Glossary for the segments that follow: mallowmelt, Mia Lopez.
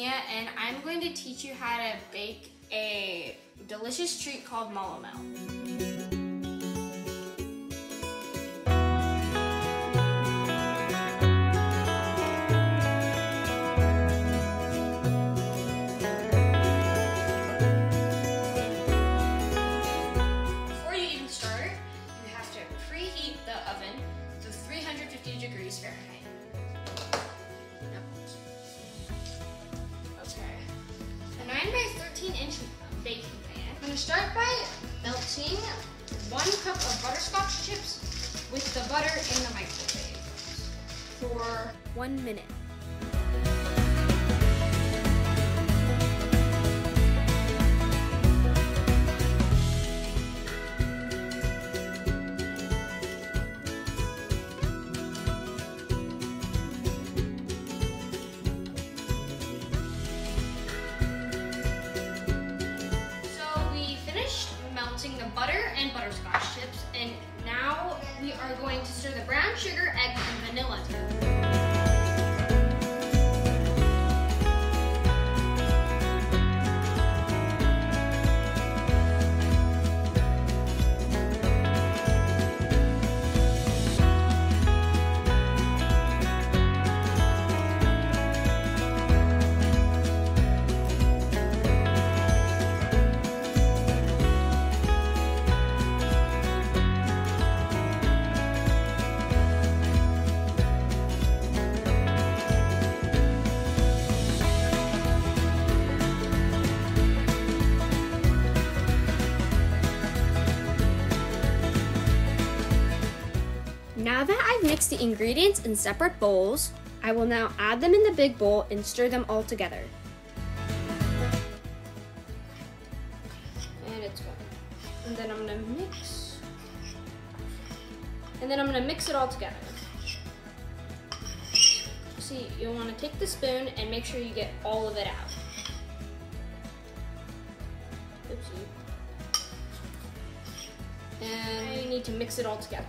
Mia, and I'm going to teach you how to bake a delicious treat called mallowmelt. To 350 degrees Fahrenheit. Okay. A 9 by 13 inch baking pan. I'm going to start by melting 1 cup of butterscotch chips with the butter in the microwave for 1 minute. The butter and butterscotch chips, and now we are going to stir the brown sugar, eggs, and vanilla . Now that I've mixed the ingredients in separate bowls, I will now add them in the big bowl and stir them all together. And it's gone. And then I'm gonna mix. And then I'm gonna mix it all together. See, you'll wanna take the spoon and make sure you get all of it out. Oopsie. And now you need to mix it all together.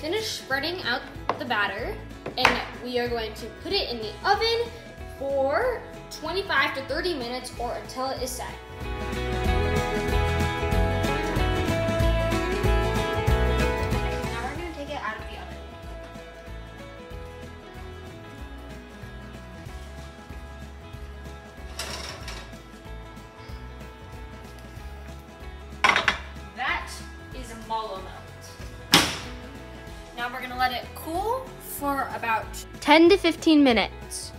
Finish spreading out the batter, and we are going to put it in the oven for 25 to 30 minutes or until it is set. Now we're going to take it out of the oven. That is a mallowmelt. Now we're gonna let it cool for about 10 to 15 minutes.